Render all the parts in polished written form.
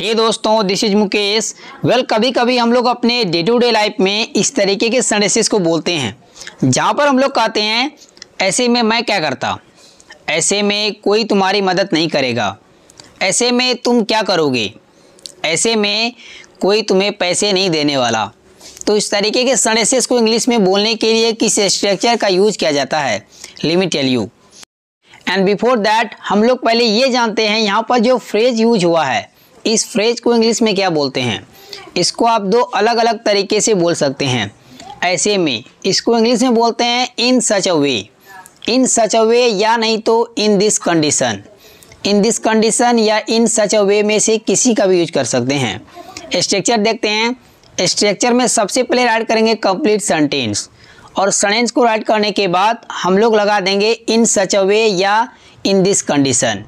हे दोस्तों, this is Mukesh. Well, कभी कभी हम लोग अपने डे टू डे लाइफ में इस तरीके के सेंटेंसेस को बोलते हैं जहाँ पर हम लोग कहते हैं ऐसे में मैं क्या करता, ऐसे में कोई तुम्हारी मदद नहीं करेगा, ऐसे में तुम क्या करोगे, ऐसे में कोई तुम्हें पैसे नहीं देने वाला। तो इस तरीके के सेंटेंसेस को इंग्लिश में बोलने के लिए किस स्ट्रक्चर का यूज किया जाता है, let me tell you. And before that हम लोग पहले ये जानते हैं यहाँ पर जो फ्रेज यूज हुआ है इस फ्रेज को इंग्लिश में क्या बोलते हैं। इसको आप दो अलग अलग तरीके से बोल सकते हैं। ऐसे में इसको इंग्लिश में बोलते हैं इन such a way, in such a way, या नहीं तो in this condition. In this condition या इन सच अ वे में से किसी का भी यूज कर सकते हैं। स्ट्रक्चर देखते हैं। स्ट्रक्चर में सबसे पहले राइट करेंगे कंप्लीट सेंटेंस और सेंटेंस को राइट करने के बाद हम लोग लगा देंगे इन सच अ वे या in this condition.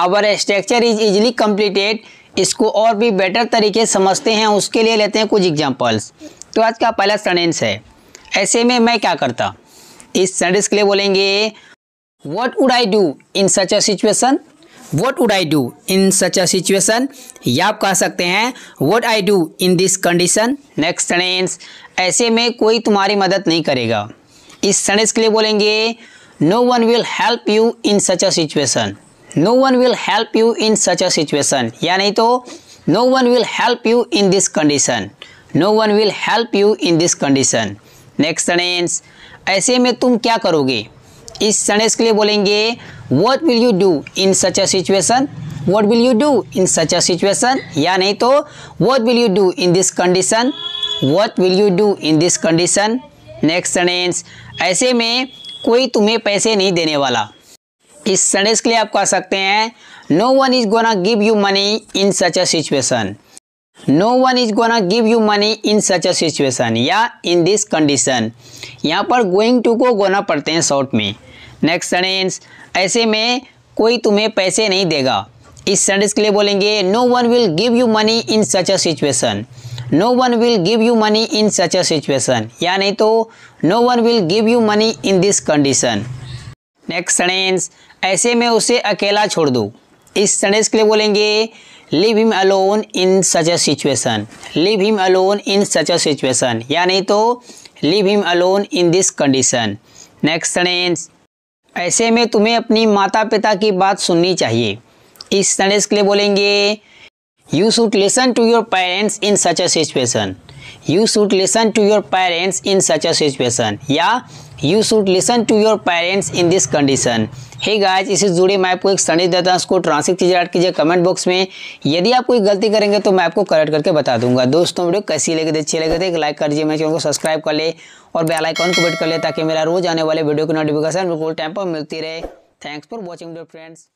Our structure is easily completed. इसको और भी बेटर तरीके समझते हैं, उसके लिए लेते हैं कुछ एग्जांपल्स। तो आज का पहला सेंटेंस है ऐसे में मैं क्या करता। इस सेंटेंस के लिए बोलेंगे what would I do in such a situation, what would I do in such a situation, या आप कह सकते हैं what I do in this condition. Next sentence, ऐसे में कोई तुम्हारी मदद नहीं करेगा। इस सेंटेंस के लिए बोलेंगे no one will help you in such a situation, no one will help you in such a situation, या नहीं तो no one will help you in this condition, no one will help you in this condition. Next sentence, ऐसे में तुम क्या करोगे। इस sentence के लिए बोलेंगे what will you do in such a situation, what will you do in such a situation, या नहीं तो what will you do in this condition, what will you do in this condition. Next sentence, ऐसे में कोई तुम्हें पैसे नहीं देने वाला। इस सेंटेंस के लिए आप कह सकते हैं no one is gonna give you money in such a situation, no one is gonna give you money in such a situation, या इन दिस कंडीशन। यहाँ पर गोइंग टू को गोना पढ़ते हैं शॉर्ट में। नेक्स्ट सेंटेंस, ऐसे में कोई तुम्हें पैसे नहीं देगा। इस सेंटेंस के लिए बोलेंगे no one will give you money in such a situation, no one will give you money in such a situation, या नहीं तो no one will give you money in this condition. Next sentence, ऐसे में उसे अकेला छोड़ दो। इस सेंटेंस के लिए बोलेंगे leave him alone in such a situation, leave him alone in such a situation, या नहीं तो leave him alone in this condition. Next sentence, ऐसे में तुम्हें अपनी माता पिता की बात सुननी चाहिए। इस सेंटेंस के लिए बोलेंगे you should listen to your parents in such a situation, you should listen to your parents in such a situation, या you should listen to your parents in this condition. Hey guys, इससे जुड़े मैं आपको एक sentence देता हूँ, उसको translate कीजिए, ऐड कीजिए कमेंट बॉक्स में। यदि आप कोई गलती करेंगे तो मैं आपको करेक्ट करके बता दूंगा। दोस्तों, वीडियो कैसी लगे थे, अच्छी लगे थे, एक लाइक कर दीजिए, मेरे चैनल को सब्सक्राइब कर ले और बेल आइकन को हिट कर ले ताकि मेरा रोज आने वाले वीडियो की नोटिफिकेशन बिल्कुल टाइम पर मिलती रहे। Thanks for watching dear friends.